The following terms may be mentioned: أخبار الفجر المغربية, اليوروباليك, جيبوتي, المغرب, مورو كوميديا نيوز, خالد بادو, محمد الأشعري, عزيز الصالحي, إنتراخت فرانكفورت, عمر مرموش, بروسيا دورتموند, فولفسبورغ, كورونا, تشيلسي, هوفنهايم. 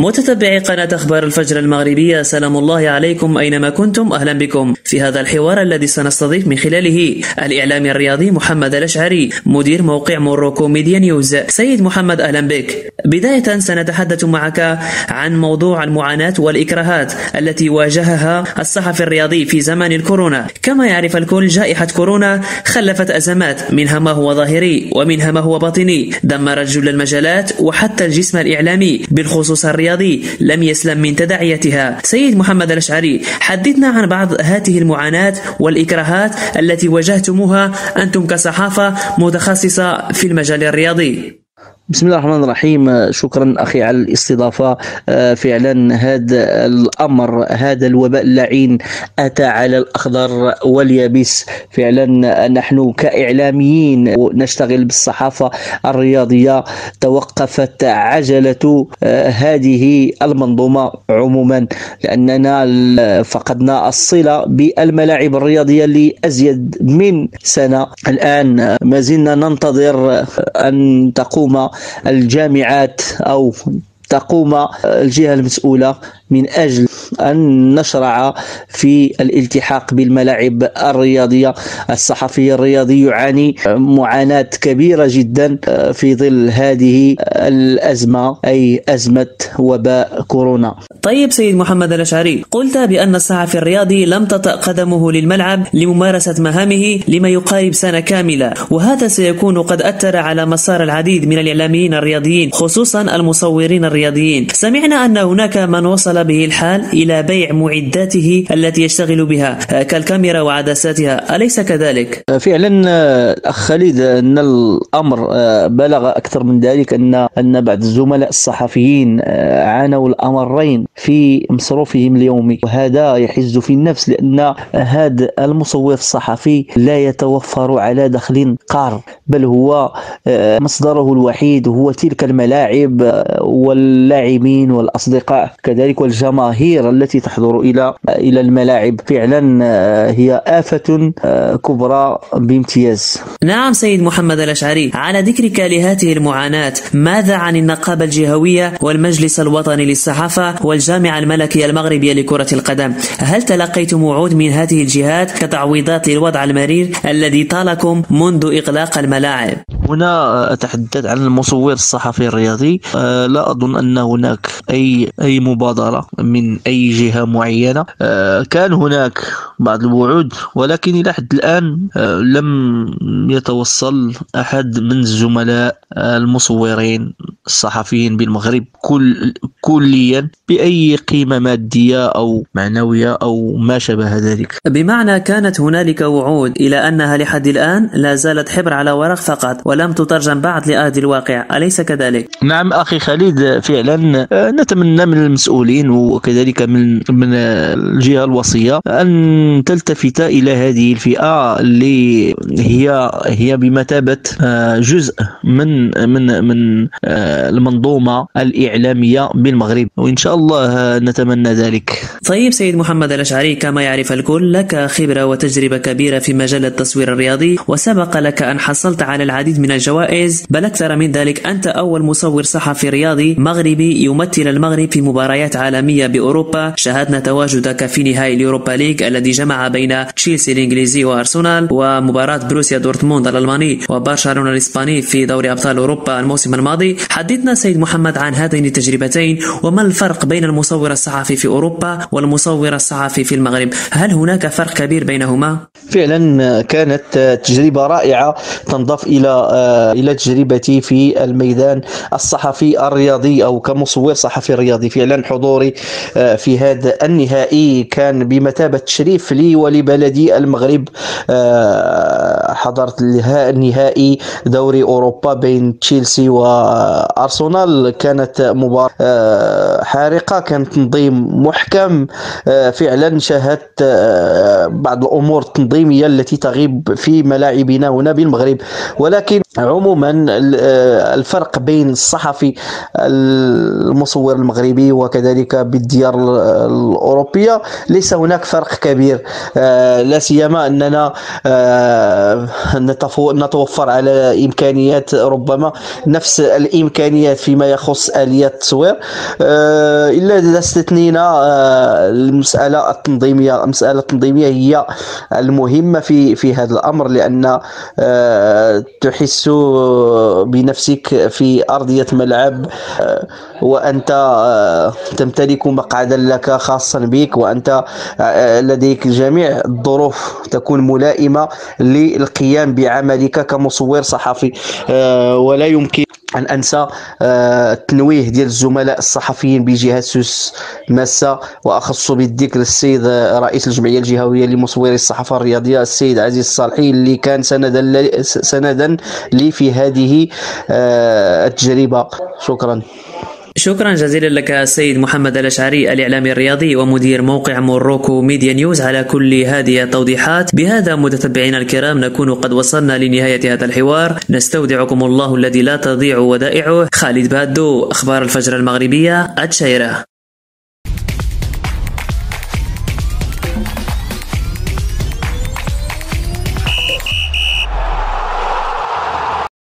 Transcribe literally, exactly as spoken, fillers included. متتبعي قناة أخبار الفجر المغربية، سلام الله عليكم أينما كنتم، أهلا بكم في هذا الحوار الذي سنستضيف من خلاله الإعلامي الرياضي محمد الأشعري مدير موقع مورو كوميديا نيوز. سيد محمد أهلا بك. بداية سنتحدث معك عن موضوع المعاناة والإكراهات التي واجهها الصحفي الرياضي في زمن الكورونا. كما يعرف الكل جائحة كورونا خلفت أزمات، منها ما هو ظاهري ومنها ما هو باطني، دمرت جل المجالات وحتى الجسم الإعلامي بالخصوص الرياضي لم يسلم من تداعياتها. سيد محمد الأشعري، حدثنا عن بعض هذه المعاناة والإكراهات التي واجهتموها أنتم كصحافة متخصصة في المجال الرياضي. بسم الله الرحمن الرحيم. شكرا أخي على الاستضافة. فعلا هذا الأمر، هذا الوباء اللعين أتى على الأخضر واليابس. فعلا نحن كإعلاميين نشتغل بالصحافة الرياضية توقفت عجلة هذه المنظومة عموما، لأننا فقدنا الصلة بالملاعب الرياضية لأزيد من سنة. الآن ما زلنا ننتظر أن تقوم الجامعات أو تقوم الجهة المسؤولة من أجل أن نشرع في الالتحاق بالملاعب الرياضية. الصحفي الرياضي يعاني معاناة كبيرة جدا في ظل هذه الأزمة، أي أزمة وباء كورونا. طيب سيد محمد الأشعري، قلت بأن الصحفي الرياضي لم تطأ قدمه للملعب لممارسة مهامه لما يقارب سنة كاملة، وهذا سيكون قد أثر على مسار العديد من الإعلاميين الرياضيين خصوصا المصورين الرياضيين. سمعنا أن هناك من وصل به الحال إلى بيع معداته التي يشتغل بها كالكاميرا وعدساتها، أليس كذلك؟ فعلا أخ خالد، أن الأمر بلغ أكثر من ذلك، أن أن بعض الزملاء الصحفيين عانوا الأمرين في مصروفهم اليومي، وهذا يحز في النفس لأن هذا المصور الصحفي لا يتوفر على دخل قار، بل هو مصدره الوحيد هو تلك الملاعب واللاعبين والأصدقاء كذلك والجماهير التي تحضر إلى إلى الملاعب. فعلا هي آفة كبرى بامتياز. نعم سيد محمد الأشعري، على ذكرك لهذه المعاناة، ماذا عن النقابة الجهوية والمجلس الوطني للصحافة والجامعة الملكية المغربية لكرة القدم؟ هل تلقيتم وعود من هذه الجهات كتعويضات للوضع المرير الذي طالكم منذ إغلاق الملاعب؟ هنا أتحدث عن المصور الصحفي الرياضي. أه لا أظن أن هناك أي أي مبادرة من أي جهة معينة. أه كان هناك بعض الوعود، ولكن إلى حد الآن أه لم يتوصل أحد من الزملاء المصورين الصحفيين بالمغرب كل كليا بأي قيمة مادية أو معنوية أو ما شابه ذلك. بمعنى كانت هنالك وعود إلى أنها لحد الآن لا زالت حبر على ورق فقط ولم تترجم بعد لأهد الواقع، أليس كذلك؟ نعم أخي خالد، فعلا نتمنى من المسؤولين وكذلك من من الجهة الوصية أن تلتفت إلى هذه الفئة اللي هي هي بمثابة جزء من من من المنظومة الإعلامية بالمغرب، وإن شاء الله نتمنى ذلك. طيب سيد محمد الأشعري، كما يعرف الكل لك خبرة وتجربة كبيرة في مجال التصوير الرياضي، وسبق لك أن حصلت على العديد من الجوائز، بل أكثر من ذلك، أنت أول مصور صحفي رياضي مغربي يمثل المغرب في مباريات عالمية بأوروبا. شاهدنا تواجدك في نهائي اليوروباليك الذي جمع بين تشيلسي الإنجليزي وأرسنال، ومباراة بروسيا دورتموند الألماني وبرشلونة الإسباني في دوري أبطال أوروبا الموسم الماضي. حدثنا سيد محمد عن هذين التجربتين، وما الفرق بين المصور الصحفي في أوروبا والمصور الصحفي في المغرب؟ هل هناك فرق كبير بينهما؟ فعلا كانت تجربة رائعة تنضاف إلى إلى تجربتي في الميدان الصحفي الرياضي أو كمصور صحفي رياضي. فعلا حضوري في هذا النهائي كان بمثابة تشريف لي ولبلدي المغرب. حضرت النهائي دوري أوروبا بين تشيلسي وأرسنال، كانت مباراة حارقة، كان تنظيم محكم. فعلا شاهدت بعض الأمور التنظيمية التي تغيب في ملاعبنا هنا بالمغرب، ولكن عموما الفرق بين الصحفي المصور المغربي وكذلك بالديار الأوروبية ليس هناك فرق كبير، لا سيما أننا نتوفر على إمكانيات، ربما نفس الإمكانيات فيما يخص آلية التصوير، إلا إذا استثنينا المسألة التنظيمية. المسألة التنظيمية هي المهمة في في هذا الأمر، لأن تحس بنفسك في أرضية ملعب وأنت تمتلك مقعدا لك خاصا بك، وأنت لديك جميع الظروف تكون ملائمة للقيام بعملك كمصور صحفي. ولا يمكن أن أنسى التنويه ديال الزملاء الصحفيين بجهات سوس ماسة، وأخص بالذكر السيد رئيس الجمعية الجهوية لمصوري الصحافة الرياضية السيد عزيز الصالحي، اللي كان سندا سندا لي في هذه التجربة. شكرا. شكرا جزيلا لك السيد محمد الأشعري الإعلامي الرياضي ومدير موقع مورو كوميديا نيوز على كل هذه التوضيحات. بهذا متتبعينا الكرام نكون قد وصلنا لنهاية هذا الحوار، نستودعكم الله الذي لا تضيع ودائعه. خالد بادو، أخبار الفجر المغربية، الجزائر.